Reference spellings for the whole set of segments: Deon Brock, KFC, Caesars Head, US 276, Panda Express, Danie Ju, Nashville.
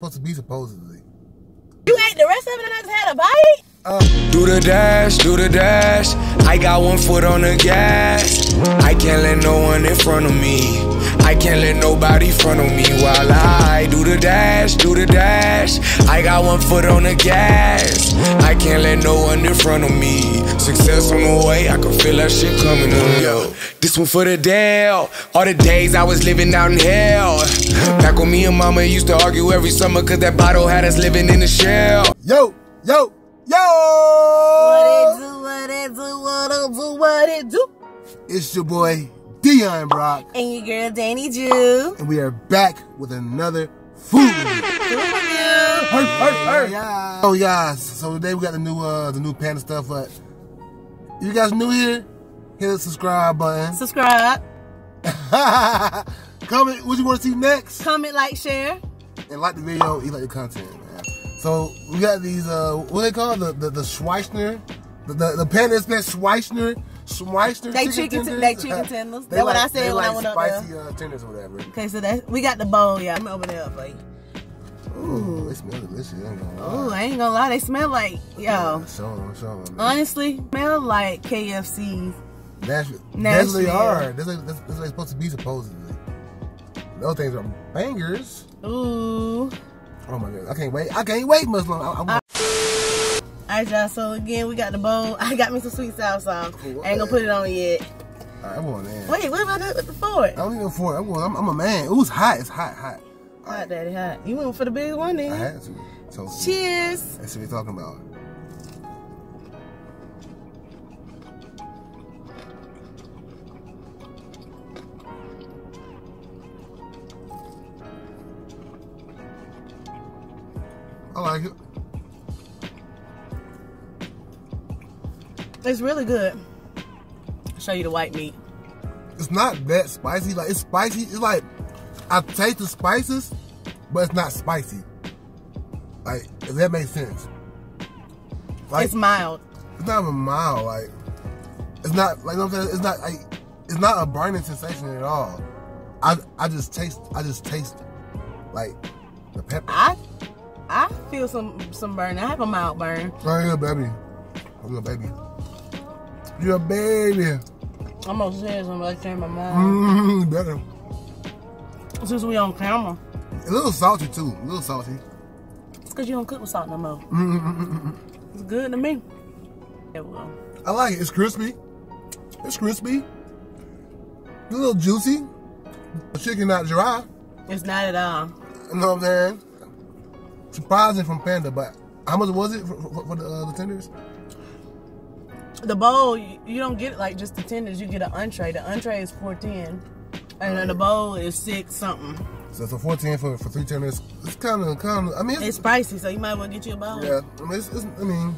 Supposed to be supposedly. You ate the rest of it and I just had a bite? Do the dash, do the dash. I got one foot on the gas. I can't let no one in front of me. I can't let nobody in front of me while I do the dash, do the dash. I got one foot on the gas. I can't let no one in front of me. Success on the way, I can feel that shit coming on. Yo, this one for the Dell. All the days I was living out in hell. Back when me and mama used to argue every summer, cause that bottle had us living in the shell. Yo, yo. Yo! What it do, what it do, what it do, what it do? It's your boy, Deon Brock. And your girl, Danie Ju. And we are back with another food review. Yeah. Oh, yeah. So today we got the new Panda stuff. But if you guys are new here, hit the subscribe button. Subscribe. Comment what you want to see next. Comment, like, share. And like the video, you like the content, man. So we got these what they call the Schweichner, the Panda Express Schweichner. They chicken tenders. That's what I said when I went up there. Spicy tenders or whatever. Okay, so that we got the bowl, yeah. I'm gonna open it up, like. Ooh, it smells delicious. Ooh, I ain't gonna lie, they smell like yo. Show them, honestly, smell like KFC. Nashville. They are. That's what they supposed to be supposedly. Those things are bangers. Ooh. Oh my god, I can't wait much longer. Alright y'all, so again we got the bowl. I got me some sweet sour sauce. Cool, I ain't gonna put it on yet. Alright, I'm on that. Wait, what about that with the fork? I don't need no fork. I'm a man. Ooh, it's hot. It's hot. All right. Hot daddy, hot. You went for the big one then. I had to. So, cheers. That's what we're talking about. I like it. It's really good. I'll show you the white meat. It's not that spicy. Like, it's spicy. It's like, I taste the spices, but it's not spicy. Like, if that makes sense. Like, it's mild. It's not even mild. Like, it's not, like, you know what I'm saying? It's not, like, it's not a burning sensation at all. I just taste, like, the pepper. I feel some burn. I have a mild burn. Oh, yeah, baby. I'm your baby. You're a baby. I'm gonna say something, but I changed my mind. Better. Since we on camera. A little salty, too. A little salty. It's because you don't cook with salt no more. It's good to me. It will. I like it. It's crispy. It's a little juicy. The chicken not dry. It's not at all. You know what I'm saying? Surprising from Panda, but how much was it for the tenders? The bowl, you don't get like just the tenders. You get an entree. The entree is $4.10, and then the bowl is $6 something. So it's a $4.10 for 3 tenders. It's kind of. I mean, it's spicy, so you might want to get you a bowl. Yeah, I mean,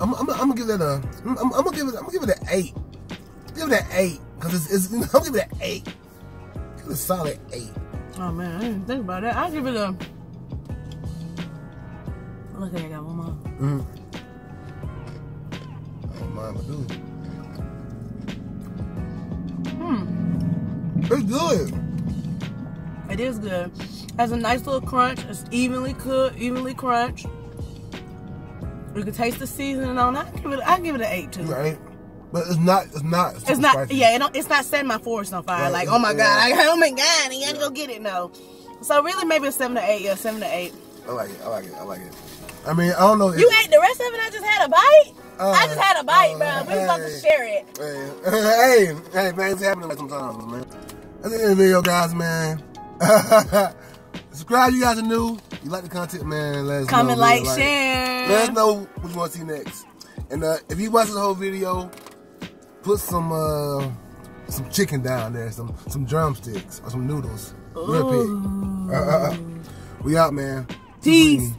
I'm gonna give that a. I'm gonna give it an 8. Give it an 8 because I'm gonna give it an 8. Give it a solid 8. Oh man, I didn't think about that. I'll give it a. Look at that, I got one more. I don't mind, but dude. It's good. It is good. Has a nice little crunch. It's evenly cooked, evenly crunched. You can taste the seasoning on it. I give it an 8 too. Right. But it's not. Yeah, it's not setting my forest on fire. Right. Like, oh my god, oh my god, and you gotta go get it now. So really, maybe a 7 to 8. Yeah, 7 to 8. I like it. I mean, I don't know. You ate the rest of it. I just had a bite. I just had a bite, bro. We was supposed to share it. Hey, man, it's happening like sometimes, man. That's the end of the video, guys, man. Subscribe, you guys are new. You like the content, man? Let us comment, know. Comment, like, share. Let us know what you want to see next. And if you watch the whole video, put some chicken down there, some drumsticks or some noodles. Real big. We out, man. Peace.